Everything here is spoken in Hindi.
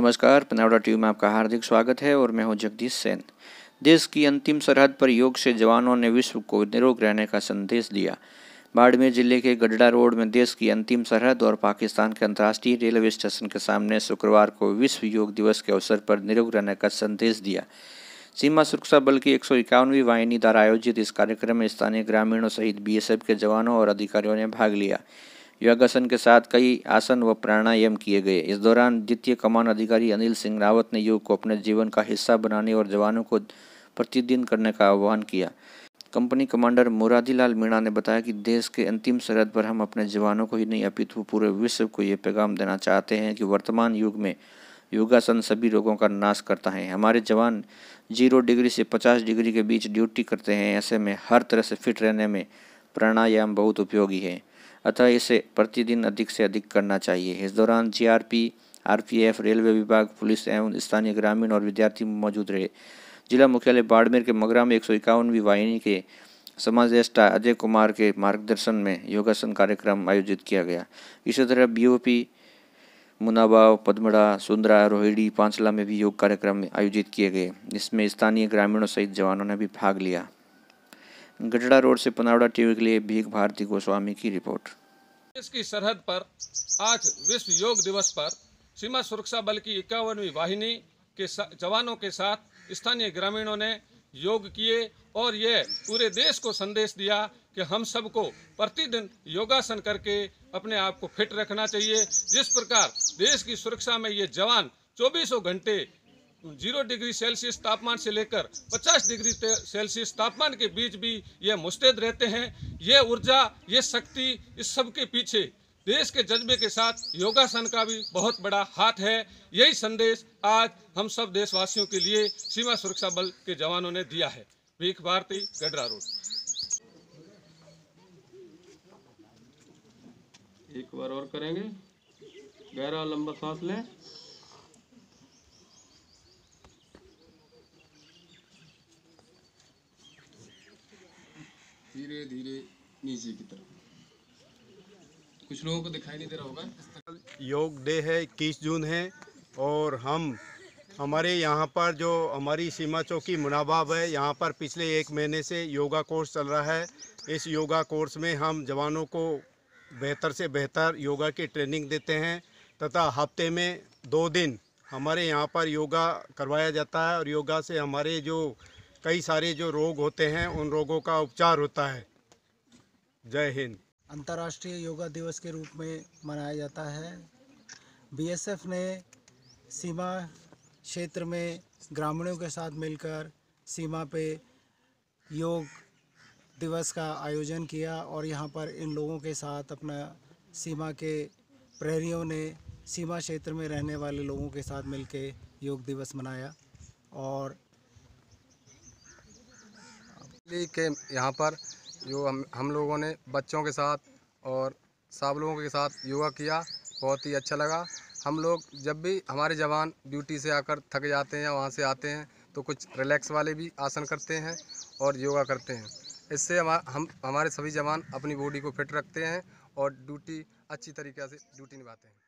नमस्कार, पनौड़ा टीवी में आपका हार्दिक स्वागत है और मैं हूं जगदीश सेन। देश की अंतिम सरहद पर योग से जवानों ने विश्व को निरोग रहने का संदेश दिया। बाड़मेर जिले के गडरारोड़ में देश की अंतिम सरहद और पाकिस्तान के अंतर्राष्ट्रीय रेलवे स्टेशन के सामने शुक्रवार को विश्व योग दिवस के अवसर पर निरोग रहने का संदेश दिया। सीमा सुरक्षा बल की 151वीं वाहिनी द्वारा आयोजित इस कार्यक्रम में स्थानीय ग्रामीणों सहित बीएसएफ के जवानों और अधिकारियों ने भाग लिया। योगासन के साथ कई आसन व प्राणायाम किए गए। इस दौरान द्वितीय कमान अधिकारी अनील सिंह राउत ने योग को अपने जीवन का हिस्सा बनाने और जवानों को प्रतिदिन करने का आह्वान किया। कंपनी कमांडर मुरादीलाल मीणा ने बताया कि देश के अंतिम सरहद पर हम अपने जवानों को ही नहीं अपितु पूरे विश्व को ये पैगाम देना चाहते हैं कि वर्तमान युग में योगासन सभी रोगों का नाश करता है। हमारे जवान 0 डिग्री से 50 डिग्री के बीच ड्यूटी करते हैं। ऐसे में हर तरह से फिट रहने में प्राणायाम बहुत उपयोगी है, अतः इसे प्रतिदिन अधिक से अधिक करना चाहिए। इस दौरान जीआरपी, आरपीएफ, रेलवे विभाग, पुलिस एवं स्थानीय ग्रामीण और विद्यार्थी मौजूद रहे। जिला मुख्यालय बाड़मेर के मगरा में 151वीं वाहिनी के समादेष्टा अजय कुमार के मार्गदर्शन में योगासन कार्यक्रम आयोजित किया गया। इसी तरह BOP मुनाबाव, पदमड़ा, सुंदरा, रोहिड़ी, पांचला में भी योग कार्यक्रम आयोजित किए गए। इसमें स्थानीय ग्रामीणों सहित जवानों ने भी भाग लिया। गडरारोड़ से पनौड़ा टीवी के लिए भीख भारती गोस्वामी की रिपोर्ट। देश की सरहद पर आज विश्व योग दिवस पर सीमा सुरक्षा बल की 51वीं वाहिनी के जवानों के साथ स्थानीय ग्रामीणों ने योग किए और ये पूरे देश को संदेश दिया कि हम सबको प्रतिदिन योगासन करके अपने आप को फिट रखना चाहिए। जिस प्रकार देश की सुरक्षा में ये जवान 24 घंटे 0 डिग्री सेल्सियस तापमान से लेकर 50 डिग्री सेल्सियस तापमान के बीच भी ये मुस्तैद रहते हैं। ये ऊर्जा, ये शक्ति, इस सब के पीछे देश के जज्बे के साथ योगासन का भी बहुत बड़ा हाथ है। यही संदेश आज हम सब देशवासियों के लिए सीमा सुरक्षा बल के जवानों ने दिया है। भीख भारती, गडरारोड़। एक बार और करेंगे, गहरा लंबा सांस लें। धीरे धीरे नीचे की तरफ। कुछ लोगों को दिखाई नहीं दे रहा होगा। योग डे है, 21 जून है और हम हमारे यहाँ पर जो हमारी सीमा चौकी मुनाबाव है, यहाँ पर पिछले 1 महीने से योगा कोर्स चल रहा है। इस योगा कोर्स में हम जवानों को बेहतर से बेहतर योगा की ट्रेनिंग देते हैं तथा हफ्ते में 2 दिन हमारे यहाँ पर योगा करवाया जाता है और योगा से हमारे जो कई सारे जो रोग होते हैं उन रोगों का उपचार होता है। जय हिंद। अंतर्राष्ट्रीय योगा दिवस के रूप में मनाया जाता है। BSF ने सीमा क्षेत्र में ग्रामीणों के साथ मिलकर सीमा पे योग दिवस का आयोजन किया और यहाँ पर इन लोगों के साथ अपना सीमा के प्रहरियों ने सीमा क्षेत्र में रहने वाले लोगों के साथ मिलके योग दिवस मनाया। और के यहाँ पर जो हम लोगों ने बच्चों के साथ और सब लोगों के साथ योगा किया, बहुत ही अच्छा लगा। हम लोग जब भी हमारे जवान ड्यूटी से आकर थक जाते हैं या वहाँ से आते हैं तो कुछ रिलैक्स वाले भी आसन करते हैं और योगा करते हैं। इससे हमारे सभी जवान अपनी बॉडी को फिट रखते हैं और ड्यूटी अच्छी तरीके से निभाते हैं।